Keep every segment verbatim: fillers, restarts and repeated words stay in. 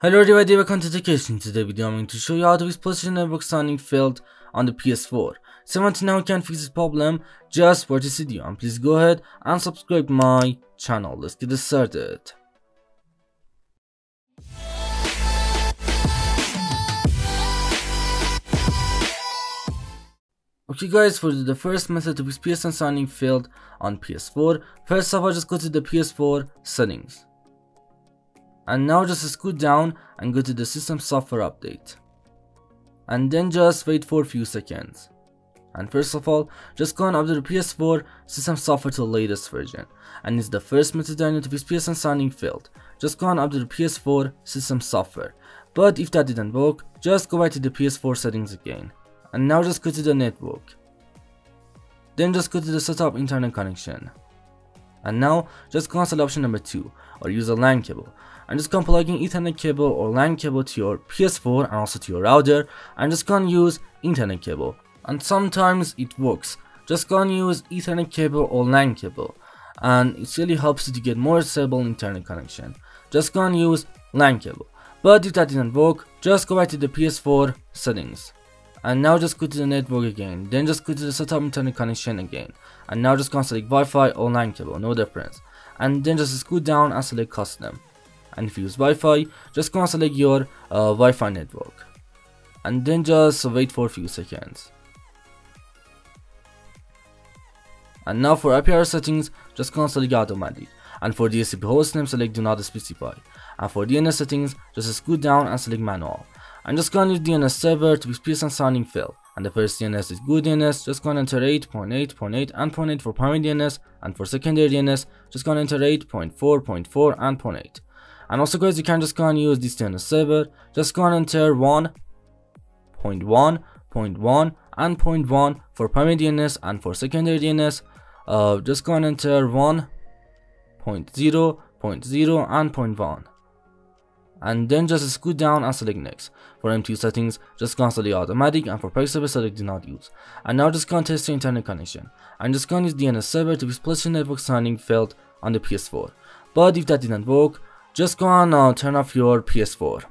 Hello everybody, welcome to Education. Today video I'm going to show you how to fix PlayStation Network signing failed on the P S four. So until now you can fix this problem, just watch this video and please go ahead and subscribe to my channel. Let's get this started. Okay guys, for the first method to fix P S N signing failed on P S four, first of all just go to the P S four settings. And now just scoot down and go to the system software update. And then just wait for a few seconds. And first of all, just go and update the P S four system software to the latest version. And it's the first method I need to fix P S N signing failed. Just go and update the P S four system software. But if that didn't work, just go back to the P S four settings again. And now just go to the network. Then just go to the setup internet connection. And now just go and select option number two or use a LAN cable and just go and plug in Ethernet cable or LAN cable to your P S four and also to your router and just go and use Ethernet cable, and sometimes it works. Just go and use Ethernet cable or LAN cable and it really helps you to get more stable internet connection. Just go and use LAN cable, but if that didn't work, just go back to the P S four settings. And now just go to the network again, then just go to the setup internet connection again. And now just go and select Wi-Fi or LAN cable, no difference. And then just scoot down and select custom. And if you use Wi-Fi, just go and select your uh, Wi-Fi network. And then just wait for a few seconds. And now for I P R settings, just go and select automatic. And for D S C P hostname, select do not specify. And for D N S settings, just scoot down and select manual. And just go and use D N S server to fix P S N signing fail. And the first D N S is good D N S, just go and enter eight point eight point eight and point eight for primary D N S, and for secondary D N S, just go and enter eight point four point four and point eight. And also guys, you can just go and use this D N S server, just go and enter one point one point one and point one for primary D N S, and for secondary D N S, uh, just go and enter one point zero point zero and point one. And then just scoot down and select next. For M two settings, just go and select automatic, and for packet server select do not use. And now just go and test your internet connection. And just go and use D N S server to fix PlayStation Network signing failed on the P S four. But if that didn't work, just go and uh, turn off your P S four.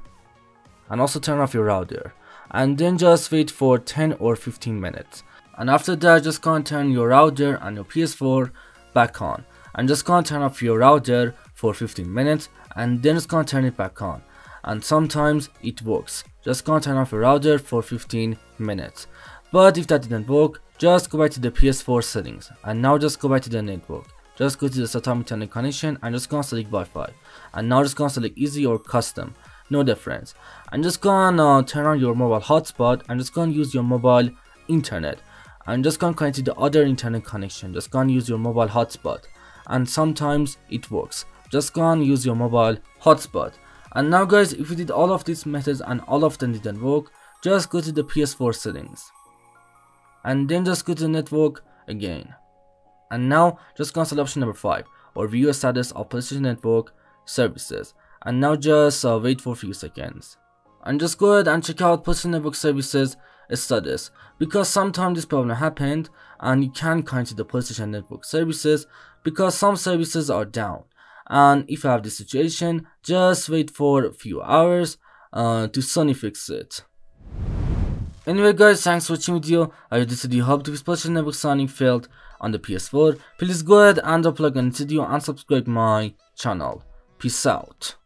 And also turn off your router. And then just wait for ten or fifteen minutes. And after that, just go and turn your router and your P S four back on. And just go and turn off your router for fifteen minutes, and then just go and turn it back on, and sometimes it works. Just go and turn off your router for fifteen minutes, but if that didn't work, just go back to the P S four settings. And now just go back to the network, just go to the setup internet connection and just go and select Wi-Fi, and now just go and select easy or custom, no difference. And just go and uh, turn on your mobile hotspot and just go and use your mobile internet, and just go and connect to the other internet connection. Just go and use your mobile hotspot, and sometimes it works. Just go and use your mobile hotspot. And now guys, if you did all of these methods and all of them didn't work, just go to the P S four settings. And then just go to the network again. And now just go and select option number five or view a status of PlayStation Network services. And now just uh, wait for a few seconds. And just go ahead and check out PlayStation Network services status, because sometimes this problem happened and you can connect to the PlayStation Network services because some services are down. And if you have this situation, just wait for a few hours uh, to Sony fix it. Anyway guys, thanks for watching video. I hope this video helped with PlayStation Network signing failed on the P S four. Please go ahead and drop a like on this video and subscribe my channel. Peace out.